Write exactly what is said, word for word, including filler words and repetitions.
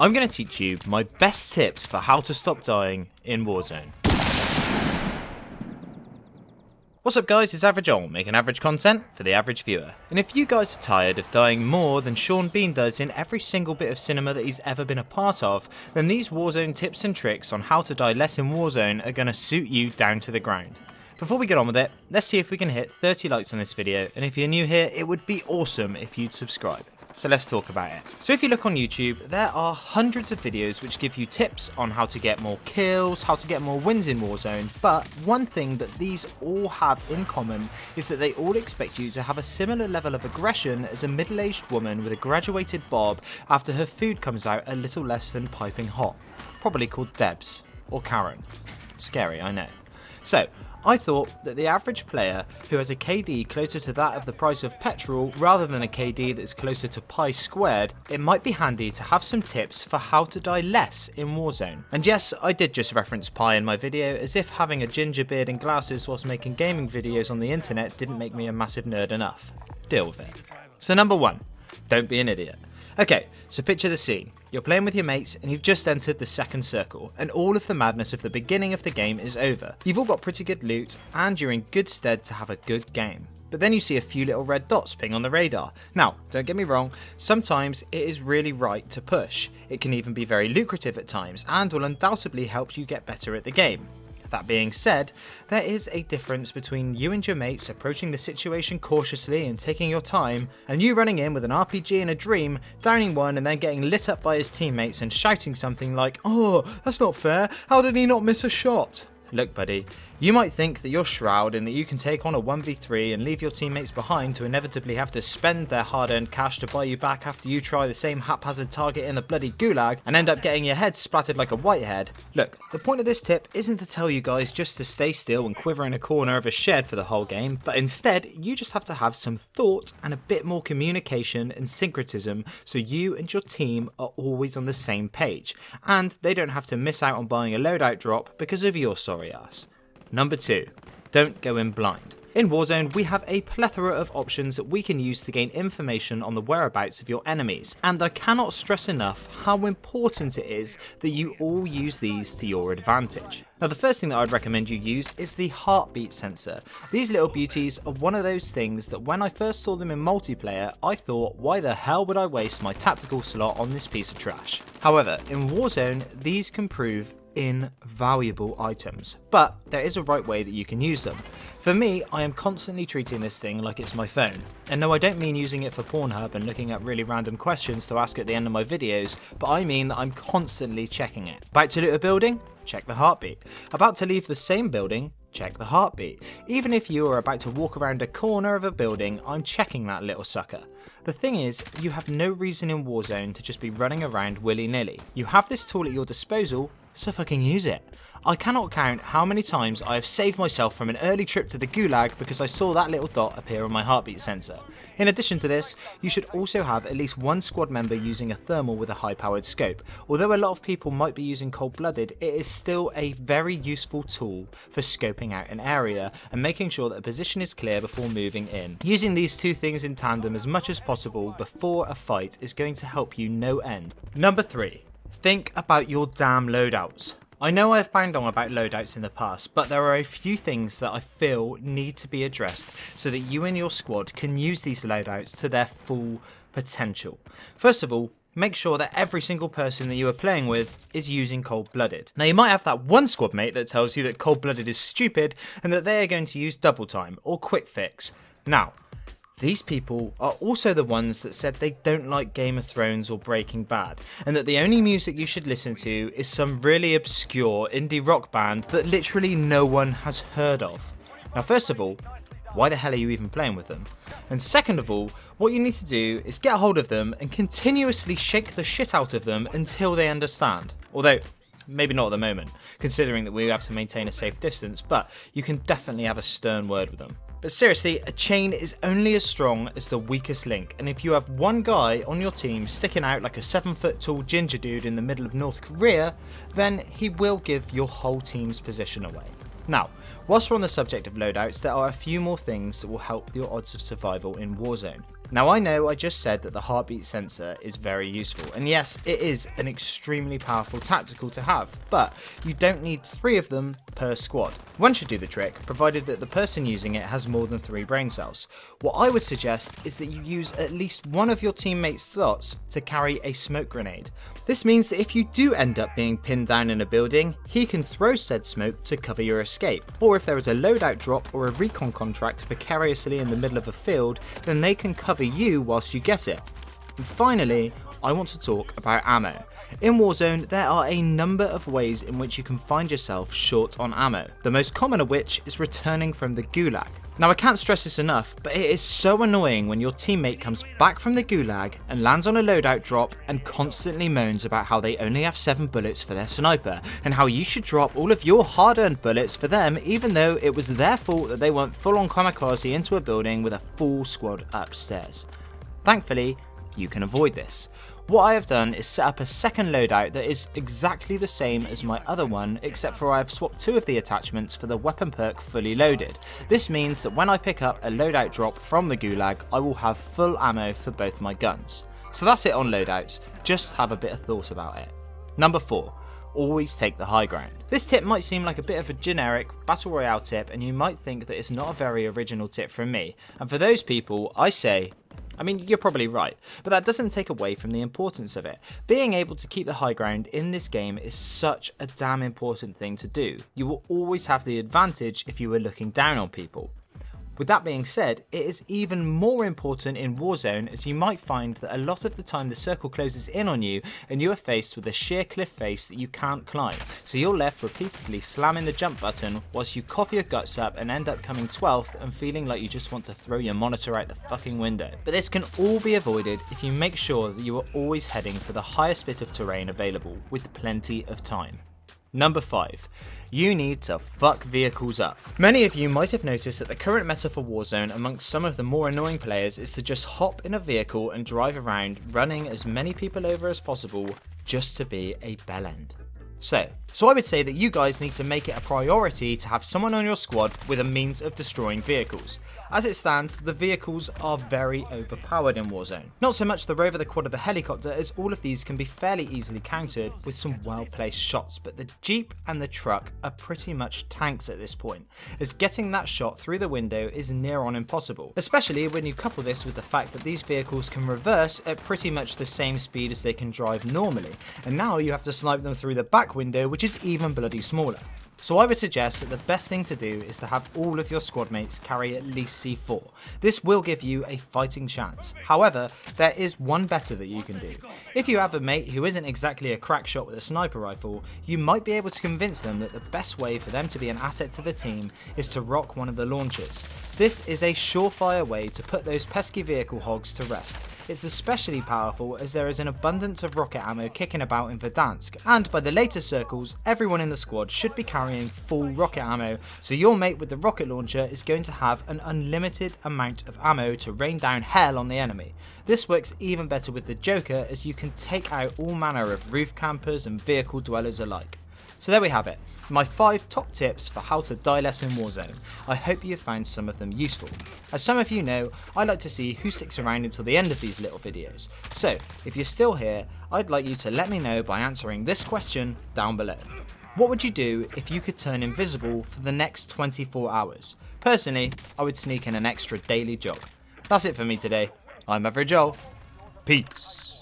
I'm going to teach you my best tips for how to stop dying in Warzone. What's up guys, it's AverageOwl, making average content for the average viewer. And if you guys are tired of dying more than Sean Bean does in every single bit of cinema that he's ever been a part of, then these Warzone tips and tricks on how to die less in Warzone are going to suit you down to the ground. Before we get on with it, let's see if we can hit thirty likes on this video, and if you're new here, it would be awesome if you'd subscribe. So let's talk about it. So if you look on YouTube, there are hundreds of videos which give you tips on how to get more kills, how to get more wins in Warzone, but one thing that these all have in common is that they all expect you to have a similar level of aggression as a middle-aged woman with a graduated bob after her food comes out a little less than piping hot, probably called Debs or Karen. Scary, I know. So, I thought that the average player who has a K D closer to that of the price of petrol rather than a K D that's closer to pi squared, it might be handy to have some tips for how to die less in Warzone. And yes, I did just reference pi in my video, as if having a ginger beard and glasses whilst making gaming videos on the internet didn't make me a massive nerd enough. Deal with it. So number one, don't be an idiot. Okay, so picture the scene. You're playing with your mates and you've just entered the second circle, and all of the madness of the beginning of the game is over. You've all got pretty good loot and you're in good stead to have a good game. But then you see a few little red dots ping on the radar. Now, don't get me wrong, sometimes it is really right to push. It can even be very lucrative at times and will undoubtedly help you get better at the game. That being said, there is a difference between you and your mates approaching the situation cautiously and taking your time, and you running in with an R P G and a dream, downing one and then getting lit up by his teammates and shouting something like, "Oh, that's not fair, how did he not miss a shot?" Look buddy, you might think that you're Shroud and that you can take on a one v three and leave your teammates behind to inevitably have to spend their hard-earned cash to buy you back after you try the same haphazard target in the bloody gulag and end up getting your head splattered like a whitehead. Look, the point of this tip isn't to tell you guys just to stay still and quiver in a corner of a shed for the whole game, but instead you just have to have some thought and a bit more communication and syncretism so you and your team are always on the same page, and they don't have to miss out on buying a loadout drop because of your sorry ass. Number two, don't go in blind. In Warzone, we have a plethora of options that we can use to gain information on the whereabouts of your enemies, and I cannot stress enough how important it is that you all use these to your advantage. Now the first thing that I'd recommend you use is the heartbeat sensor. These little beauties are one of those things that when I first saw them in multiplayer, I thought, why the hell would I waste my tactical slot on this piece of trash? However, in Warzone, these can prove invaluable items, but there is a right way that you can use them. For me, I am constantly treating this thing like it's my phone, and no, I don't mean using it for Pornhub and looking up really random questions to ask at the end of my videos, but I mean that I'm constantly checking it. About to loot a building? Check the heartbeat. About to leave the same building? Check the heartbeat. Even if you are about to walk around a corner of a building, I'm checking that little sucker. The thing is, you have no reason in Warzone to just be running around willy-nilly. You have this tool at your disposal, so fucking use it. I cannot count how many times I have saved myself from an early trip to the gulag because I saw that little dot appear on my heartbeat sensor. In addition to this, you should also have at least one squad member using a thermal with a high-powered scope. Although a lot of people might be using cold-blooded, it is still a very useful tool for scoping out an area and making sure that a position is clear before moving in. Using these two things in tandem as much as possible before a fight is going to help you no end. Number three. Think about your damn loadouts. I know I've banged on about loadouts in the past, but there are a few things that I feel need to be addressed so that you and your squad can use these loadouts to their full potential. First of all, make sure that every single person that you are playing with is using cold-blooded. Now you might have that one squad mate that tells you that cold-blooded is stupid and that they are going to use double time or quick fix. Now, these people are also the ones that said they don't like Game of Thrones or Breaking Bad, and that the only music you should listen to is some really obscure indie rock band that literally no one has heard of. Now first of all, why the hell are you even playing with them? And second of all, what you need to do is get hold of them and continuously shake the shit out of them until they understand. Although, maybe not at the moment, considering that we have to maintain a safe distance, but you can definitely have a stern word with them. But seriously, a chain is only as strong as the weakest link, and if you have one guy on your team sticking out like a seven foot tall ginger dude in the middle of North Korea, then he will give your whole team's position away. Now, whilst we're on the subject of loadouts, there are a few more things that will help your odds of survival in Warzone. Now I know I just said that the heartbeat sensor is very useful, and yes, it is an extremely powerful tactical to have, but you don't need three of them per squad. One should do the trick, provided that the person using it has more than three brain cells. What I would suggest is that you use at least one of your teammates' slots to carry a smoke grenade. This means that if you do end up being pinned down in a building, he can throw said smoke to cover your escape, or if there is a loadout drop or a recon contract precariously in the middle of a field, then they can cover you whilst you get it. And finally, I want to talk about ammo. In Warzone, there are a number of ways in which you can find yourself short on ammo, the most common of which is returning from the gulag. Now I can't stress this enough, but it is so annoying when your teammate comes back from the gulag and lands on a loadout drop and constantly moans about how they only have seven bullets for their sniper, and how you should drop all of your hard-earned bullets for them even though it was their fault that they went full-on kamikaze into a building with a full squad upstairs. Thankfully, you can avoid this. What I have done is set up a second loadout that is exactly the same as my other one, except for I have swapped two of the attachments for the weapon perk fully loaded. This means that when I pick up a loadout drop from the gulag, I will have full ammo for both my guns. So that's it on loadouts, just have a bit of thought about it. Number four. Always take the high ground. This tip might seem like a bit of a generic battle royale tip, and you might think that it's not a very original tip from me, and for those people I say, I mean, you're probably right, but that doesn't take away from the importance of it. Being able to keep the high ground in this game is such a damn important thing to do. You will always have the advantage if you were looking down on people. With that being said, it is even more important in Warzone, as you might find that a lot of the time the circle closes in on you and you are faced with a sheer cliff face that you can't climb, so you're left repeatedly slamming the jump button whilst you cough your guts up and end up coming twelfth and feeling like you just want to throw your monitor out the fucking window. But this can all be avoided if you make sure that you are always heading for the highest bit of terrain available with plenty of time. Number five. You need to fuck vehicles up. Many of you might have noticed that the current meta for Warzone amongst some of the more annoying players is to just hop in a vehicle and drive around running as many people over as possible just to be a bellend. So, so I would say that you guys need to make it a priority to have someone on your squad with a means of destroying vehicles. As it stands, the vehicles are very overpowered in Warzone. Not so much the rover, the quad, or the helicopter, as all of these can be fairly easily countered with some well-placed shots, but the Jeep and the truck are pretty much tanks at this point, as getting that shot through the window is near on impossible, especially when you couple this with the fact that these vehicles can reverse at pretty much the same speed as they can drive normally, and now you have to snipe them through the back window, which is even bloody smaller. So I would suggest that the best thing to do is to have all of your squad mates carry at least C four. This will give you a fighting chance. However, there is one better that you can do. If you have a mate who isn't exactly a crack shot with a sniper rifle, you might be able to convince them that the best way for them to be an asset to the team is to rock one of the launchers. This is a surefire way to put those pesky vehicle hogs to rest. It's especially powerful as there is an abundance of rocket ammo kicking about in Verdansk, and by the later circles, everyone in the squad should be carrying full rocket ammo, so your mate with the rocket launcher is going to have an unlimited amount of ammo to rain down hell on the enemy. This works even better with the Joker, as you can take out all manner of roof campers and vehicle dwellers alike. So there we have it, my five top tips for how to die less in Warzone. I hope you found some of them useful. As some of you know, I like to see who sticks around until the end of these little videos. So if you're still here, I'd like you to let me know by answering this question down below. What would you do if you could turn invisible for the next twenty-four hours? Personally, I would sneak in an extra daily jog. That's it for me today. I'm AverageOwl. Peace.